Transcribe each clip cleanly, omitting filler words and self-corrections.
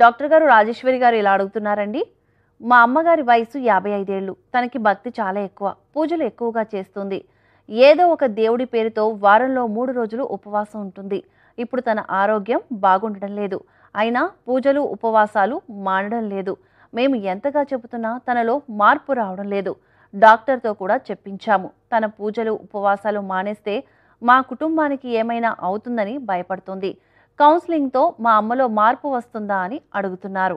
Doctor గారు రాజేశ్వరి గారు ఇలా అడుగుతున్నారండి. మా అమ్మగారి వయసు 55 ఏళ్ళు. తనకి భక్తి చాలా ఎక్కువ, పూజలు ఎక్కువగా చేస్తుంది. ఏదో ఒక దేవుడి పేరుతో వారంలో 3 రోజులు ఉపవాసం ఉంటుంది. ఇప్పుడు తన ఆరోగ్యం బాగుండడం లేదు, అయినా పూజలు ఉపవాసాలు మానడం లేదు. మేము ఎంతగా చెబుతున్నా తనలో మార్పు రావడం లేదు. డాక్టర్ తో కూడా చెప్పించాము. తన పూజలు ఉపవాసాలు మానేస్తే మా కుటుంబానికి ఏమైనా అవుతుందని భయపడుతుంది. కౌన్సిలింగ్ తో మా అమ్మలో మార్పు వస్తుందా అని అడుగుతున్నారు.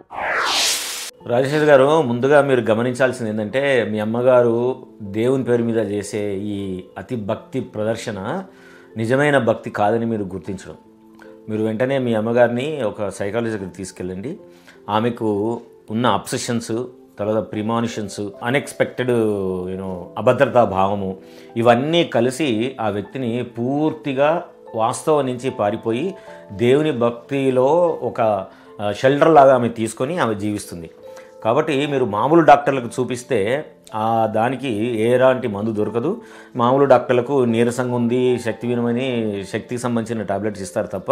రాజేశ్వర్ గారు, ముందుగా మీరు గమనించాల్సింది ఏంటంటే, మీ అమ్మగారు దేవుని పేరు మీద చేసే ఈ అతి భక్తి ప్రదర్శన నిజమైన భక్తి కాదని మీరు గుర్తించడం. మీరు వెంటనే మీ అమ్మగారిని ఒక సైకాలజిస్ట్కి తీసుకెళ్ళండి. ఆమెకు ఉన్న అబ్సెషన్స్, తర్వాత ప్రిమానిషన్స్, అన్ఎక్స్పెక్టెడ్ అభద్రతా భావము, ఇవన్నీ కలిసి ఆ వ్యక్తిని పూర్తిగా వాస్తవం నుంచి పారిపోయి దేవుని భక్తిలో ఒక షెల్టర్ లాగా ఆమె తీసుకొని ఆమె జీవిస్తుంది. కాబట్టి మీరు మామూలు డాక్టర్లకు చూపిస్తే ఆ దానికి ఏలాంటి మందు దొరకదు. మామూలు డాక్టర్లకు నీరసంగా ఉంది, శక్తిహీనమని శక్తికి సంబంధించిన టాబ్లెట్స్ ఇస్తారు తప్ప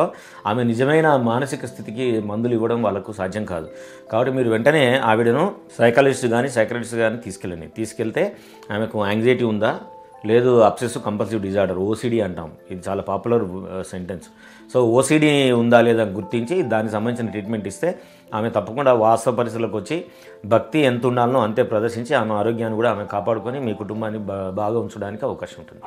ఆమె నిజమైన మానసిక స్థితికి మందులు ఇవ్వడం వాళ్ళకు సాధ్యం కాదు. కాబట్టి మీరు వెంటనే ఆవిడను సైకాలజిస్ట్ కానీ తీసుకెళ్ళండి. తీసుకెళ్తే ఆమెకు యాంగ్జైటీ ఉందా, లేదు అబ్సెసివ్ కంపల్సివ్ డిజార్డర్, ఓసిడి అంటాం, ఇది చాలా పాపులర్ సెంటెన్స్. సో ఓసిడి ఉందా లేదా గుర్తించి దానికి సంబంధించిన ట్రీట్మెంట్ ఇస్తే ఆమె తప్పకుండా వాస్తవ పరిస్థితులకు వచ్చి భక్తి ఎంత ఉండాలనో అంతే ప్రదర్శించి ఆమె ఆరోగ్యాన్ని కూడా ఆమె కాపాడుకొని మీ కుటుంబాన్ని బాగా ఉంచడానికి అవకాశం ఉంటుంది.